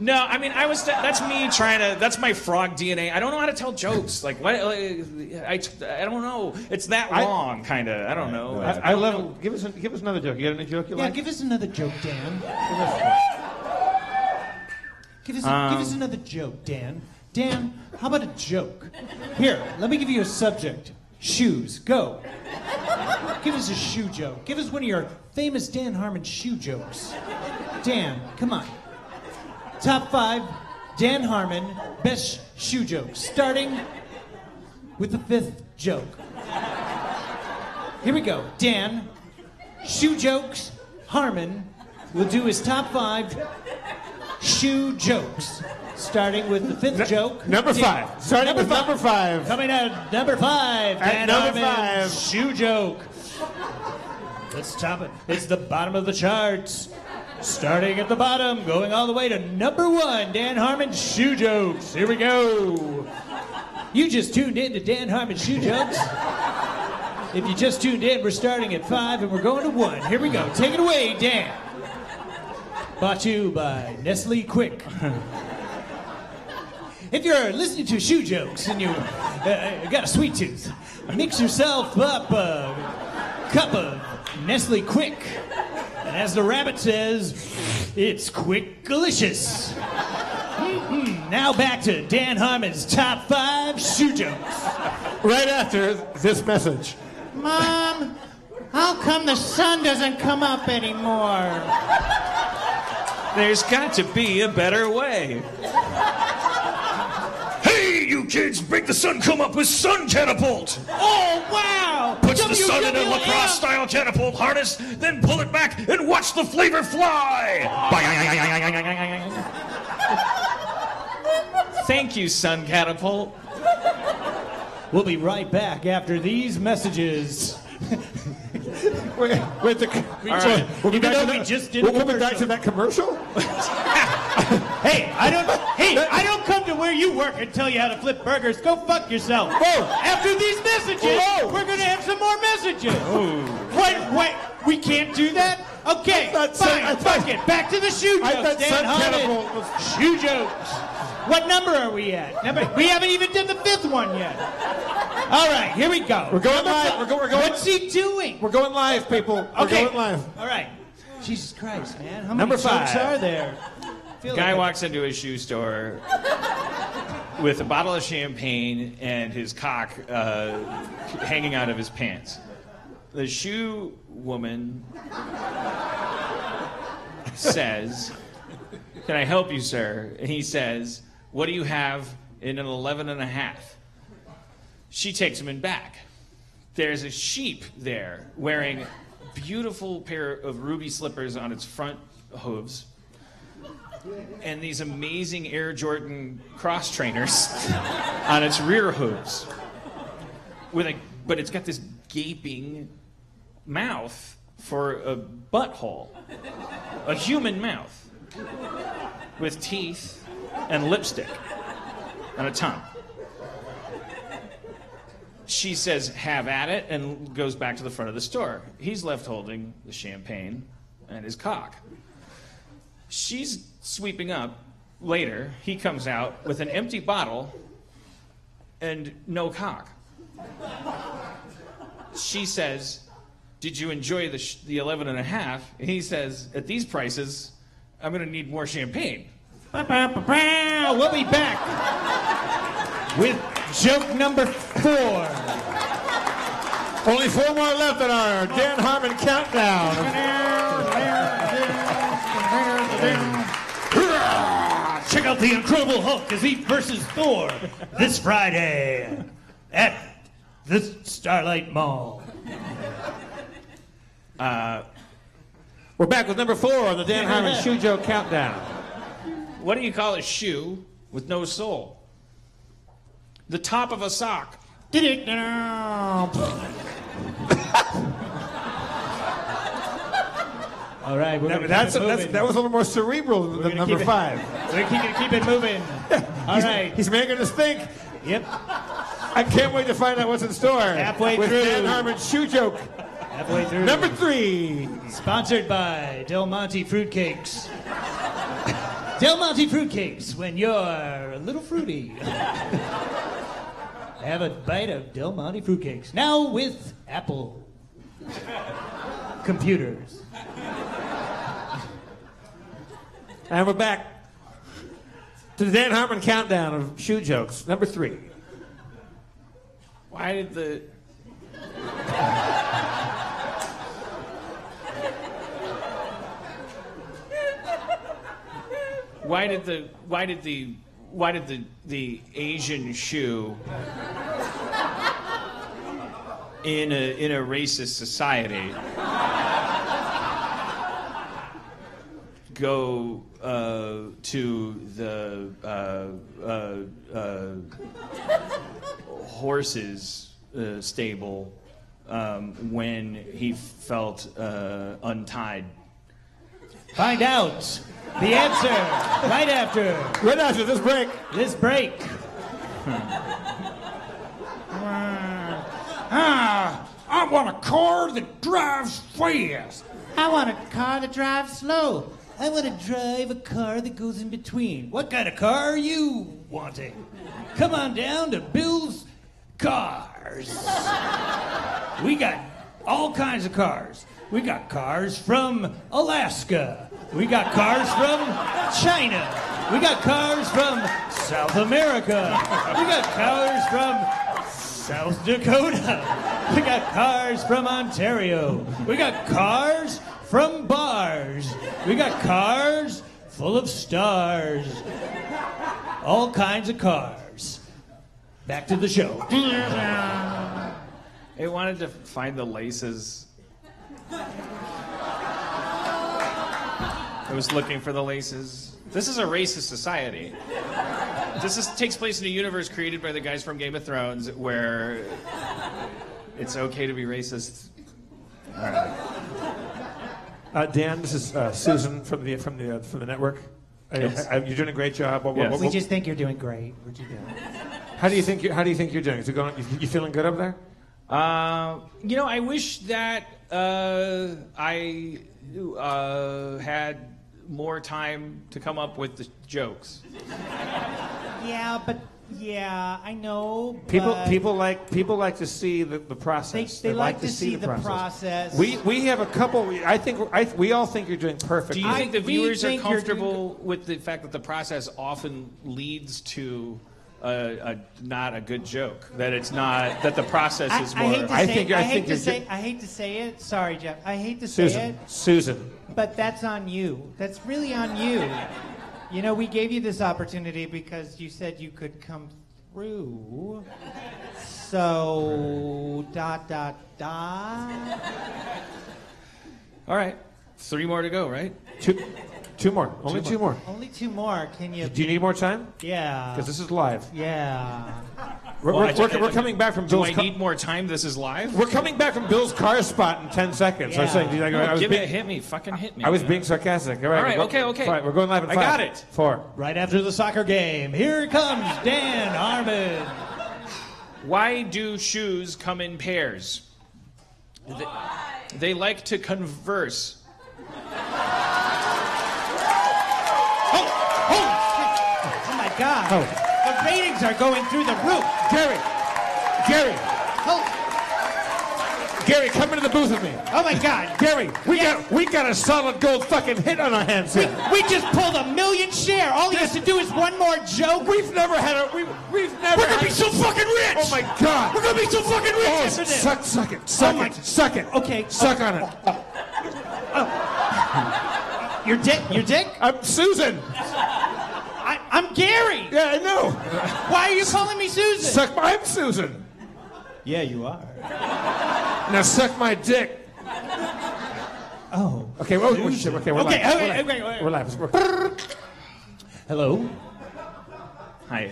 No, I mean, I was. That's me trying to. That's my frog DNA. I don't know how to tell jokes. Like what? I don't know. It's that long, kind of. I don't know. I love. Know. Give us another joke. You got any joke you like? Yeah, give us another joke, Dan. Give us another joke, Dan. Dan, how about a joke? Here, let me give you a subject. Shoes. Go. Give us a shoe joke. Give us one of your famous Dan Harmon shoe jokes. Dan, come on. Top 5 Dan Harmon best shoe jokes, starting with the 5th joke. Here we go. Dan, shoe jokes, Harmon will do his top 5 shoe jokes, starting with the 5th joke. Number 5. Starting with number five. Coming out at number 5, Dan Harmon shoe joke. Let's top it. It's the bottom of the charts. Starting at the bottom, going all the way to number 1, Dan Harmon shoe jokes. Here we go. You just tuned in to Dan Harmon shoe jokes. If you just tuned in, we're starting at 5 and we're going to 1. Here we go. Take it away, Dan. Brought to you by Nestle Quick. If you're listening to shoe jokes and you got a sweet tooth, mix yourself up a cup of Nestle Quick. And as the rabbit says, it's quick delicious. Now back to Dan Harmon's top 5 shoe jokes. Right after this message. Mom, how come the sun doesn't come up anymore? There's got to be a better way. Hey, you kids, make the sun come up with sun catapult. Oh, wow. Puts the sun in a lacrosse-style catapult harness, then pull it back and watch the flavor fly. Thank you, sun catapult. We'll be right back after these messages. We'll be back to that commercial? Hey, I don't come to where you work and tell you how to flip burgers. Go fuck yourself. Whoa. After these messages, we're going to have some more messages. Wait, we can't do that? Okay, fine, fuck it. Back to the shoe jokes, Dan Harmon. Shoe jokes. What number are we at? We haven't even done the 5th one yet. All right, here we go. We're going live. What's he doing? We're going live, people. We're going live. All right. Jesus Christ, man. How many jokes are there? Guy walks into a shoe store with a bottle of champagne and his cock hanging out of his pants. The shoe woman says, "Can I help you, sir?" And he says, "What do you have in an 11½?" She takes him in back. There's a sheep there wearing a beautiful pair of ruby slippers on its front hooves. And these amazing Air Jordan cross trainers on its rear hooves. But it's got this gaping mouth for a butthole. A human mouth. With teeth and lipstick. And a tongue. She says, "Have at it," and goes back to the front of the store. He's left holding the champagne and his cock. She's sweeping up. Later, he comes out with an empty bottle and no cock. She says, "Did you enjoy the 11½?" And he says, "At these prices, I'm going to need more champagne." We'll be back with joke number 4. Only 4 more left in our Dan Harmon countdown. Check out The Incredible Hulk as he versus Thor this Friday at the Starlight Mall. We're back with number 4 on the Dan Harmon shoe joke countdown. What do you call a shoe with no sole? The top of a sock. All right, that was a little more cerebral than number 5. We're going to keep it moving. He's making us think. Yep. I can't wait to find out what's in store. Halfway through. Dan Harmon's shoe joke. Halfway through. Number 3. Sponsored by Del Monte Fruitcakes. Del Monte fruitcakes when you're a little fruity. Have a bite of Del Monte fruitcakes. Now with Apple computers. And we're back to the Dan Harmon countdown of shoe jokes, number 3. Why did the... Why did the Asian shoe in a racist society go to the horse's stable when he felt untied? Find out the answer right after this break. This break. I want a car that drives fast. I want a car that drives slow. I want to drive a car that goes in between. What kind of car are you wanting? Come on down to Bill's Cars. We got all kinds of cars. We got cars from Alaska. We got cars from China. We got cars from South America. We got cars from South Dakota. We got cars from Ontario. We got cars from bars. We got cars full of stars. All kinds of cars. Back to the show. They wanted to find the laces. I was looking for the laces. This is a racist society. This takes place in a universe created by the guys from Game of Thrones where it's okay to be racist. All right. Dan, this is Susan from the network. Yes. You're doing a great job. Yes. We just think you're doing great. What you doing? How do you think you're doing? Is it going? You feeling good up there? I wish that I had more time to come up with the jokes. Yeah, I know. People like to see the process. They like to see the process. We have a couple. I think we all think you're doing perfect. Do you think the viewers are comfortable with the fact that the process often leads to not a good joke? That it's not that the process is more. I hate to say it. Sorry, Jeff. I hate to say it, Susan. But that's on you. That's really on you. You know, we gave you this opportunity because you said you could come through. So, ... All right. 3 more to go, right? 2 more. Only 2 more. Only 2 more. Can you... Do you need more time? Yeah. Because this is live. Yeah. We're coming back from Bill's... Do I need more time? This is live? We're coming back from Bill's car spot in 10 seconds. Yeah. Hit me. I was being sarcastic. All right. Okay. All right, we're going live at 5. I got it. 4. Right after the soccer game, here comes Dan Harmon. Why do shoes come in pairs? They like to converse. God. Oh. The ratings are going through the roof. Gary. Oh. Gary, come into the booth with me. Oh my God. Gary, we got a solid gold fucking hit on our hands here. We just pulled a million share. All he has to do is one more joke. We're gonna be so fucking rich! Oh my God. We're gonna be so fucking rich after this. Suck it. Okay. Suck on it. Oh. Your dick? I'm Susan. I'm Gary! Yeah, I know. Why are you calling me Susan? I'm Susan. Yeah, you are. Now suck my dick. Oh. Okay, we're live. Hello. Hi.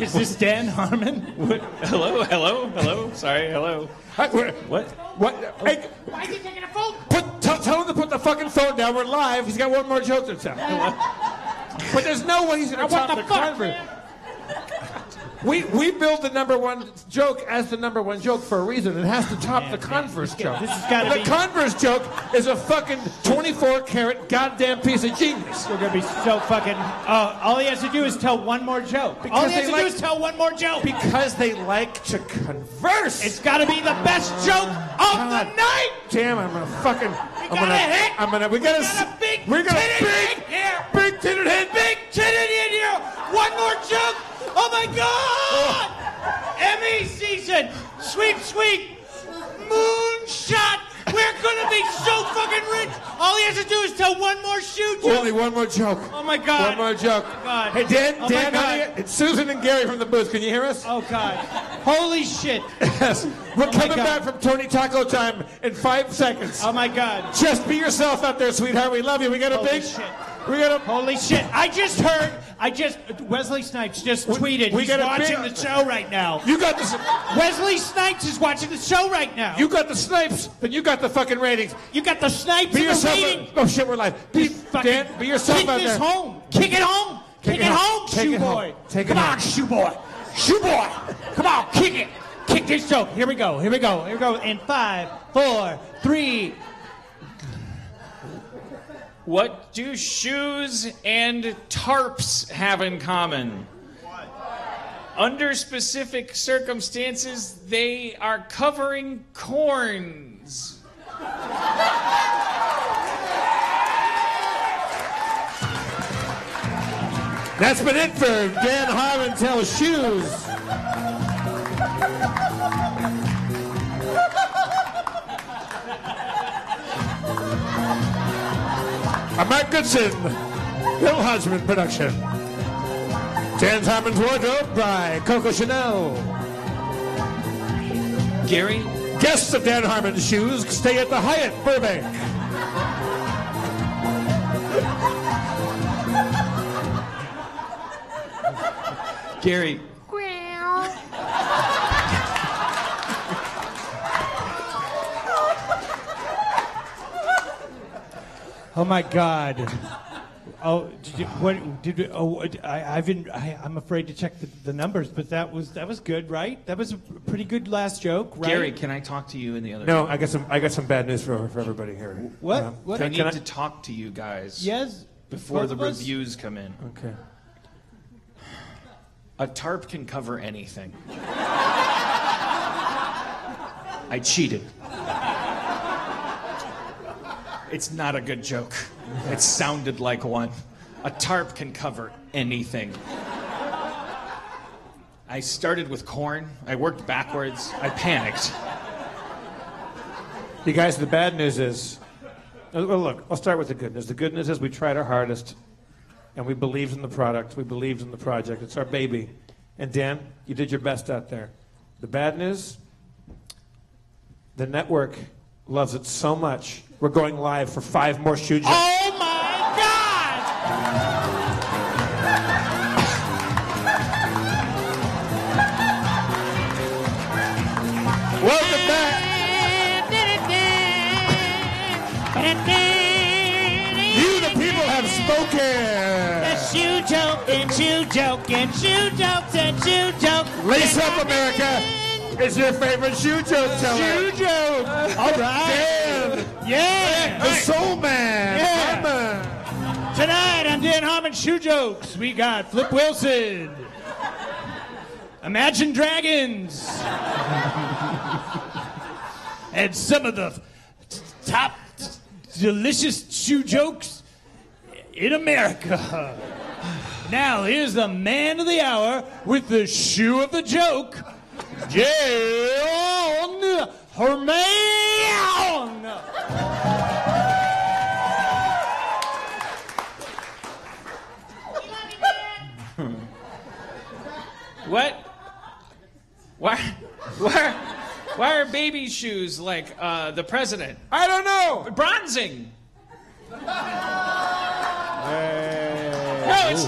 Is this Dan Harmon? What? Hello? Sorry, hello. What? Oh. Hey. Why is he taking a phone? Tell him to put the fucking phone down. We're live. He's got one more joke to tell. But there's no way he's going to top the convert. We build the number one joke as the number one joke for a reason. It has to top the Converse joke. This has gotta be... Converse joke is a fucking 24-karat goddamn piece of genius. We're going to be so fucking... all he has to do is tell one more joke. Because all he has to do is tell one more joke. Because they like to converse. It's got to be the best joke of the night. Damn, I'm going to fucking... We got a big titted head here. One more joke. Oh my God! Oh. Emmy season, sweep, moonshot. We're gonna be so fucking rich. All he has to do is tell one more joke. Only one more joke. Oh my God. One more joke. Oh God. Hey Dan, it's Susan and Gary from the booth. Can you hear us? Oh God. Holy shit. Yes. We're coming back from Tony Taco Time in 5 seconds. Oh my God. Just be yourself out there, sweetheart. We love you. We got a big shit. We got a... Holy shit. I just heard Wesley Snipes just tweeted. He's watching the show right now. You got this. Wesley Snipes is watching the show right now. You got the Snipes, then you got the fucking ratings. You got the Snipes and the ratings. Oh shit, we're live. Dan, be yourself out there. Kick this home. Kick it home. Kick it home, shoe boy. Come on, shoe boy. Shoe boy. Come on, kick it. Kick this joke. Here we go. Here we go. Here we go. In 5, 4, 3. What do shoes and tarps have in common? What? Under specific circumstances, they are covering corns. That's been it for Dan Harmon Tells Shoes. A Mark Goodson, Bill Hodgman production. Dan Harmon's Wardrobe by Coco Chanel. Gary? Guests of Dan Harmon's Shoes stay at the Hyatt Burbank. Gary. Oh my God! Oh, I'm afraid to check the numbers, but that was good, right? That was a pretty good last joke, right? Gary, can I talk to you in the other? No, room? I got some bad news for everybody here. What? What? I need to talk to you guys. Yes. Before the reviews come in. Okay. A tarp can cover anything. I cheated. It's not a good joke. It sounded like one. A tarp can cover anything. I started with corn. I worked backwards. I panicked. You guys, the bad news is... Well, look, I'll start with the good news. The good news is we tried our hardest, and we believed in the product. We believed in the project. It's our baby. And Dan, you did your best out there. The bad news? The network loves it so much... We're going live for 5 more shoe jokes. Oh my God! Welcome back. You, the people, have spoken. The shoe joke and shoe joke and shoe jokes and shoe joke. Lace up, America. It's your favorite shoe joke teller. Shoe joke. All right. Dan. Yeah. The Soul Man. Yeah. Harmon. Tonight on Dan Harmon's Shoe Jokes, we got Flip Wilson, Imagine Dragons, and some of the top delicious shoe jokes in America. Now, here's the man of the hour with the shoe of the joke. Dan Harmon! What? Why are baby shoes like the president? I don't know! Bronzing! No, it's...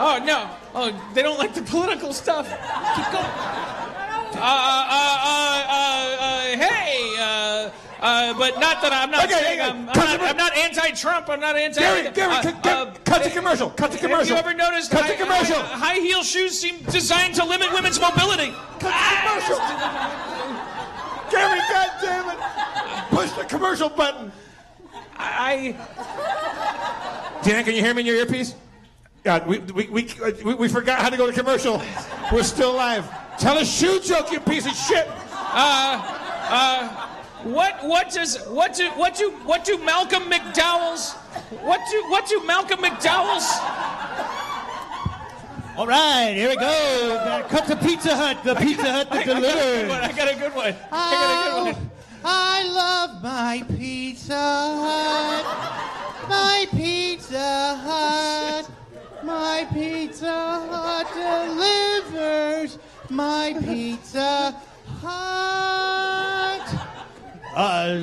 Oh, no. Oh, they don't like the political stuff. Keep going. Hey, But not that I'm not saying I'm not anti-Trump. I'm not anti. Gary, cut the commercial. Cut the commercial. Have you ever noticed? Cut the commercial. High heel shoes seem designed to limit women's mobility. Cut the commercial. Gary, goddamn it! Push the commercial button. Dan, can you hear me in your earpiece? God, we forgot how to go to commercial. We're still live. Tell a shoe joke, you piece of shit. What do Malcolm McDowell's? What do Malcolm McDowell's? All right, here we go. Cut to Pizza Hut. The Pizza Hut that delivers. I got a good one. I love my Pizza Hut. My Pizza Hut. My Pizza Hut delivers. My Pizza Hut.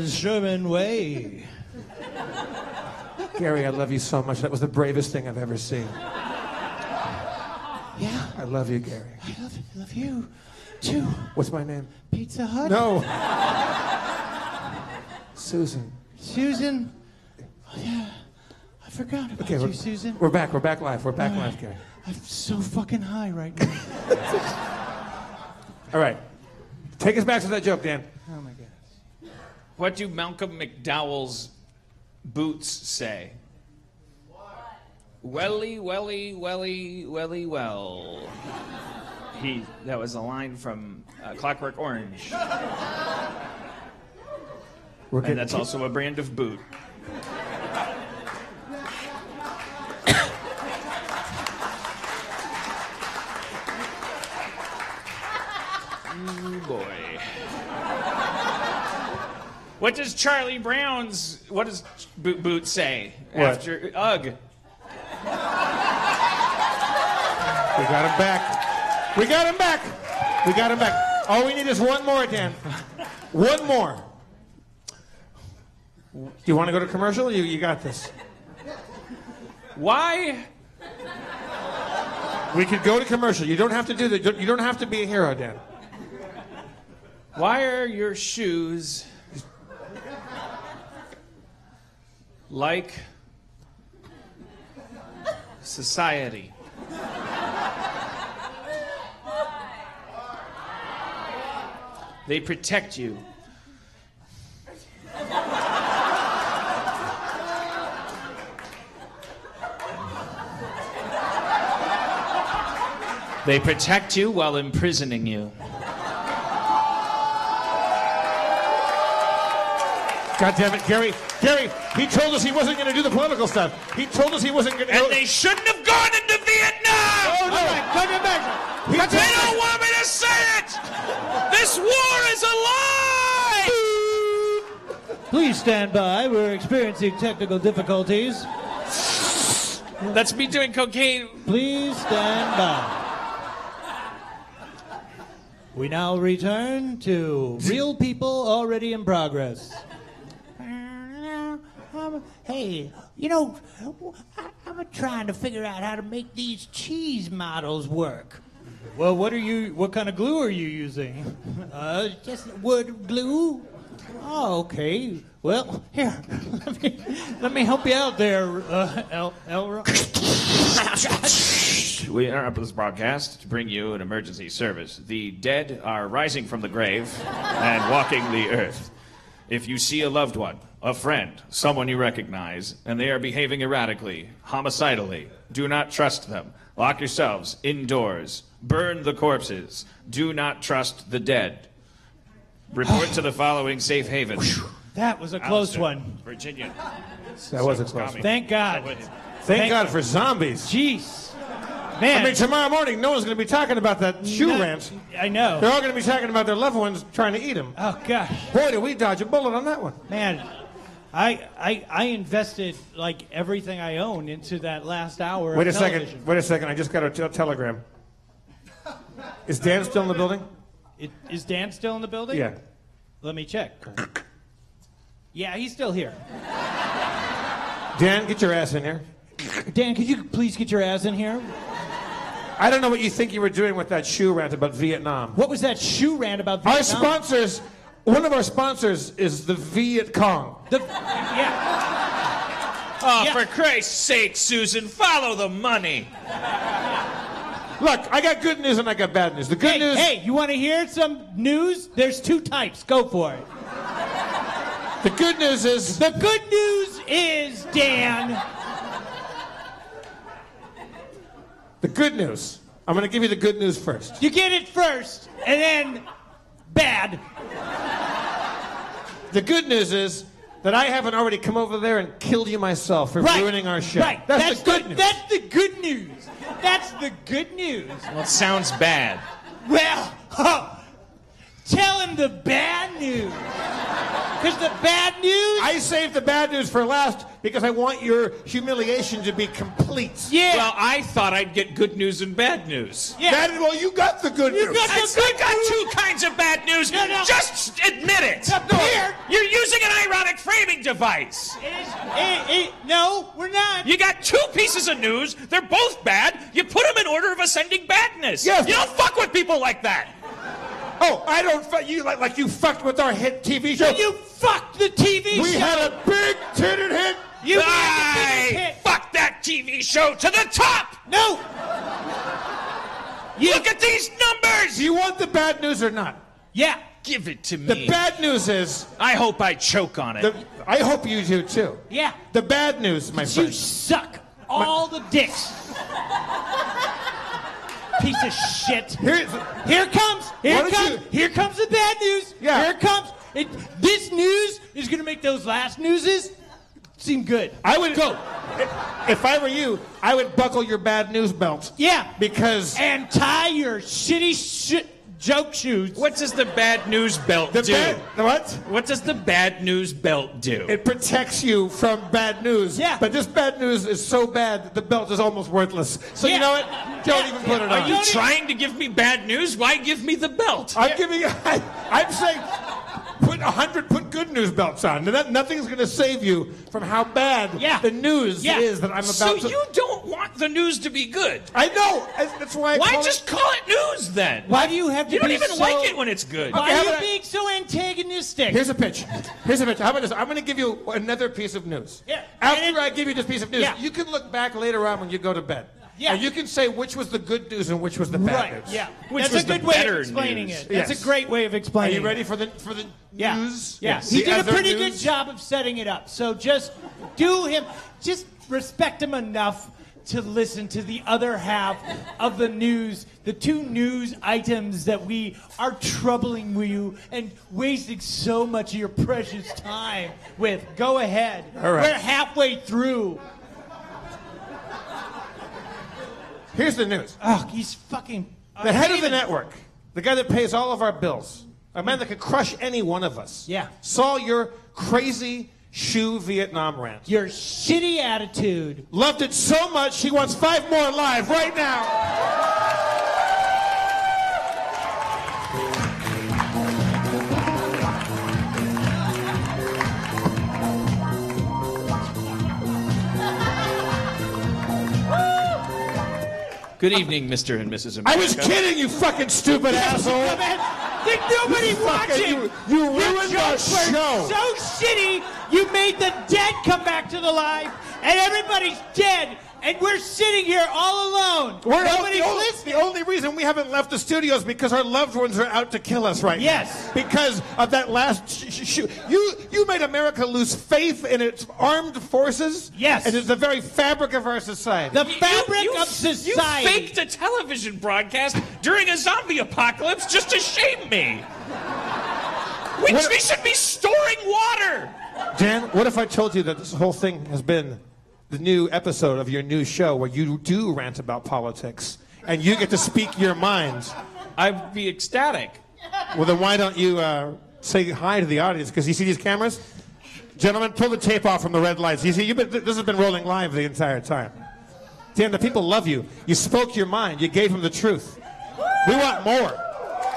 Sherman Way. Gary, I love you so much. That was the bravest thing I've ever seen. Yeah. I love you, Gary. I love you, too. What's my name? Pizza Hut? No. Susan. Susan. Oh, yeah. I forgot about you, Susan. We're back live. We're back live, Gary. I'm so fucking high right now. All right. Take us back to that joke, Dan. Oh, my gosh. What do Malcolm McDowell's boots say? What? Welly, welly, welly, welly, well. That was a line from Clockwork Orange. And that's also a brand of boot. Boy. What does Charlie Brown's boot say after Ugh? We got him back. We got him back. We got him back. All we need is one more, Dan. One more. Do you want to go to commercial? You got this. Why? We could go to commercial. You don't have to do that. You don't have to be a hero, Dan. Why are your shoes like society? They protect you. They protect you while imprisoning you. God damn it, Gary, he told us he wasn't going to do the political stuff. He told us he wasn't going to... And they shouldn't have gone into Vietnam! Oh, no, come back. They don't want me to say it! This war is a lie! Please stand by. We're experiencing technical difficulties. That's me doing cocaine. Please stand by. We now return to Real People Already in Progress. Hey, you know, I'm trying to figure out how to make these cheese models work. Well, what kind of glue are you using? Just wood glue. Oh, okay. Well, here, let me help you out there, Elroy. We interrupt this broadcast to bring you an emergency service. The dead are rising from the grave and walking the earth. If you see a loved one, a friend, someone you recognize, and they are behaving erratically, homicidally, do not trust them. Lock yourselves indoors. Burn the corpses. Do not trust the dead. Report to the following safe haven. That was a close one. Virginia. That was a close one. Thank God. Thank God for zombies. Jeez. Man. I mean, tomorrow morning, no one's going to be talking about that shoe ranch. I know. They're all going to be talking about their loved ones trying to eat them. Oh, gosh. Boy, did we dodge a bullet on that one. Man, I invested, like, everything I own into that last hour of television. Wait a second. I just got a telegram. Is Dan still in the building? Is Dan still in the building? Yeah. Let me check. Yeah, he's still here. Dan, get your ass in here. Dan, could you please get your ass in here? I don't know what you think you were doing with that shoe rant about Vietnam. What was that shoe rant about Vietnam? Our sponsors One of our sponsors is the Viet Cong. For Christ's sake, Susan, follow the money. Look, I got good news and I got bad news. The good news... Hey, you want to hear some news? There's two types. Go for it. The good news is... The good news is, Dan... The good news. I'm going to give you the good news first. You get it first, and then... Bad. The good news is... that I haven't already come over there and killed you myself for ruining our show. Right. That's the good news. That's the good news. That's the good news. Well, it sounds bad. Well, tell him the bad news. Because the bad news... I saved the bad news for last because I want your humiliation to be complete. Yeah. Well, I thought I'd get good news and bad news. Yeah. Well, you got the good news. I got two kinds of bad news. No, no. Just admit it. No. You're using an ironic framing device. No, we're not. You got two pieces of news. They're both bad. You put them in order of ascending badness. Yes. You don't fuck with people like that. Oh, I don't fuck you like you fucked with our hit TV show. You fucked the TV show. We had a big titted hit. I fucked that TV show to the top. No. Look at these numbers. Do you want the bad news or not? Yeah. Give it to me. The bad news is... I hope I choke on it. I hope you do, too. Yeah. The bad news, my friend. You suck all the dicks. Piece of shit. Here comes the bad news. Yeah. Here comes it. This news is gonna make those last newses seem good. I would go. If I were you, I would buckle your bad news belt. Yeah. Because and tie your shitty joke shoes. What does the bad news belt do? What does the bad news belt do? It protects you from bad news. Yeah. But this bad news is so bad that the belt is almost worthless. So you know what? Don't even put it on. Are you trying to give me bad news? Why give me the belt? I'm giving you... I'm saying... Put good news belts on. Nothing's going to save you from how bad the news is that I'm about to... So you don't want the news to be good. I know. That's why call it news, then? Why do you have to be so... You don't even like it when it's good. Okay, why are you being so antagonistic? Here's a pitch. How about this? I'm going to give you another piece of news. Yeah. After I give you this piece of news, you can look back later on when you go to bed. Yeah. And you can say which was the good news and which was the bad news. Yeah. That's a good way of explaining it. That's a great way of explaining it. Are you ready for the news? Yeah. He did a pretty good job of setting it up. So just respect him enough to listen to the other half of the news, the two news items that we are troubling you and wasting so much of your precious time with. Go ahead. All right. We're halfway through. Here's the news. Oh, he's fucking... The head of the network, the guy that pays all of our bills, a man that could crush any one of us, saw your crazy shoe Vietnam rant. Your shitty attitude. Loved it so much, he wants 5 more live right now. Good evening, Mr. and Mrs. America. I was kidding, you fucking stupid asshole. Did nobody watch it? You ruined our show. So shitty, you made the dead come back to the life, and everybody's dead, and we're sitting here all alone. Nobody's listening. The only reason we haven't left the studio is because our loved ones are out to kill us right now. Yes. Because of that last shoe. You made America lose faith in its armed forces. Yes. And it's the very fabric of our society. The fabric of society. You faked a television broadcast during a zombie apocalypse just to shame me. We should be storing water. Dan, what if I told you that this whole thing has been the new episode of your new show where you do rant about politics and you get to speak your mind? I'd be ecstatic. Well, then why don't you say hi to the audience? Because you see these cameras? Gentlemen, pull the tape off from the red lights. You see, this has been rolling live the entire time. Dan, the people love you. You spoke your mind. You gave them the truth. We want more.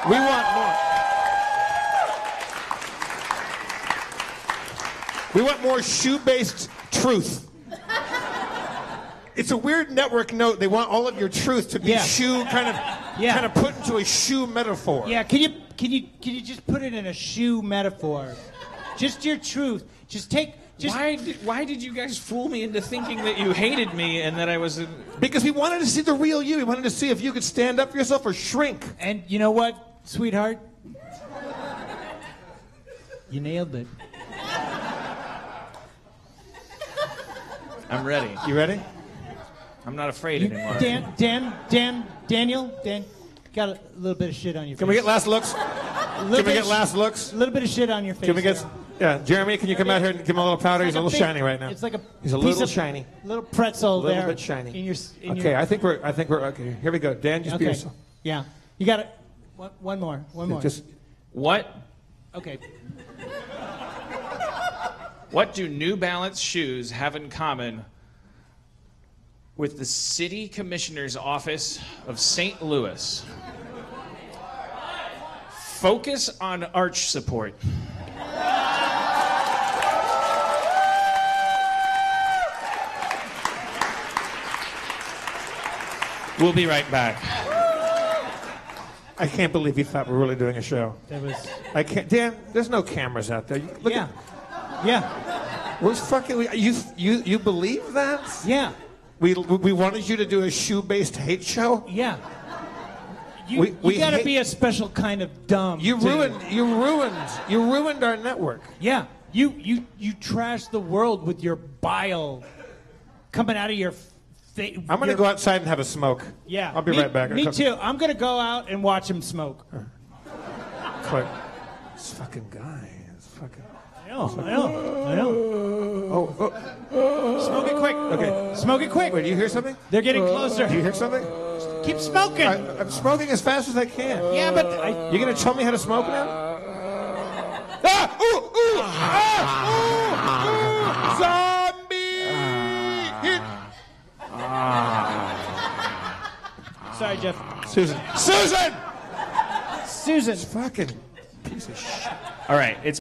We want more. We want more shoe-based truth. It's a weird network note. They want all of your truth to be shoe kind of put into a shoe metaphor. Yeah, can you Can you just put it in a shoe metaphor? Just your truth. Just take. Just... Why did you guys fool me into thinking that you hated me and that I was? Because we wanted to see the real you. We wanted to see if you could stand up for yourself or shrink. And you know what, sweetheart? You nailed it. I'm ready. You ready? I'm not afraid anymore. Daniel, got a little bit of shit on your face. Can we get last looks? A little bit of shit on your face. Can we get? Yeah, Jeremy, can you come out here and give him a little powder? He's a little shiny right now. It's like a. He's a little shiny. Little pretzel there. A little bit shiny. Okay, I think we're okay. Here we go. Dan, just be yourself. Yeah, you got it. One more. Just what? Okay. What do New Balance shoes have in common with the City Commissioner's Office of St. Louis? Focus on arch support. We'll be right back. I can't believe you thought we were really doing a show. Dan, there's no cameras out there. Yeah. Where's fucking you believe that? Yeah. We wanted you to do a shoe-based hate show? Yeah. You gotta be a special kind of dumb. You ruined our network. Yeah. You trashed the world with your bile coming out of your face. I'm gonna go outside and have a smoke. Yeah. I'll be right back. Me too. I'm gonna go out and watch him smoke. This fucking guy. I know. Oh. Smoke it quick. Okay. Smoke it quick. Wait, do you hear something? They're getting closer. Do you hear something? Keep smoking. I'm smoking as fast as I can. Yeah, but... You're going to tell me how to smoke now? Zombie! Sorry, Jeff. Susan! It's fucking piece of shit. All right, it's...